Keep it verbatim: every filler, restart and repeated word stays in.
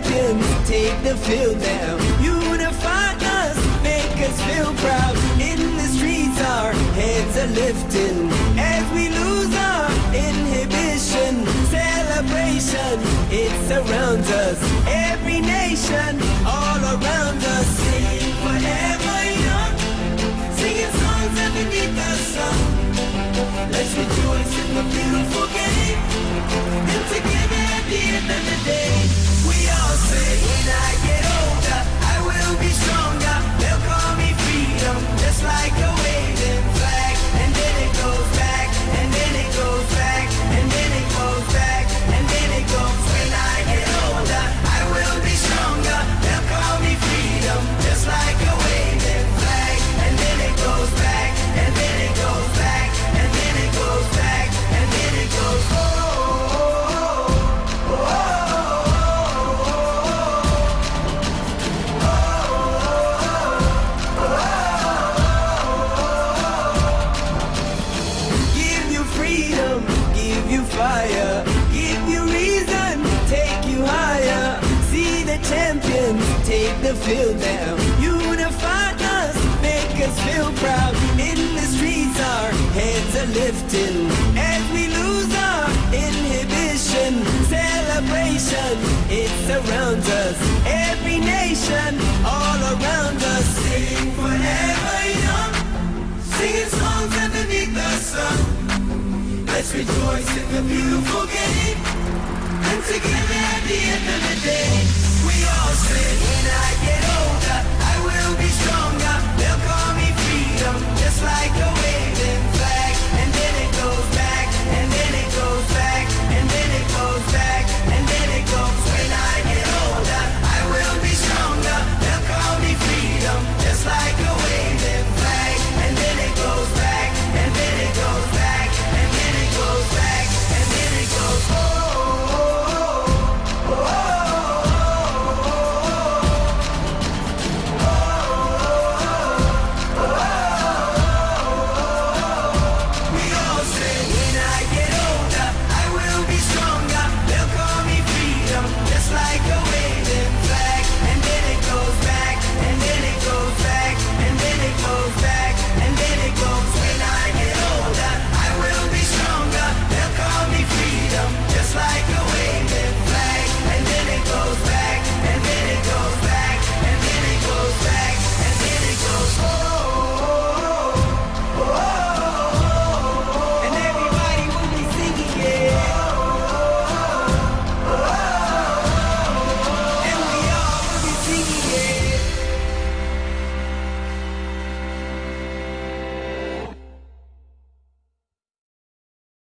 champions, take the field now. Unify us, make us feel proud. In the streets our heads are lifting. As we lose our inhibition, celebration, it surrounds us. Every nation, all around us. Sing forever young, singing songs underneath the sun. Let's rejoice in the beautiful game, and together at the end of the day, we all say, when I get older, I will be stronger. They'll call me freedom, just like a waving flag. And then it goes back, and then it goes back, and then it goes back, and then it goes. When I get older, I will be stronger. They'll call me freedom, just like a waving flag. And then it goes back, and then it goes back, and then it goes back, and then it goes. Oh. Fire, give you reason, take you higher. See the champions, take the field now. Unify us, make us feel proud. In the streets our heads are lifting. As we lose our inhibition, celebration, it surrounds us. Every nation, all around us. Sing forever young, singing songs underneath the sun. Let's rejoice in the beautiful game, and together at the end of the day.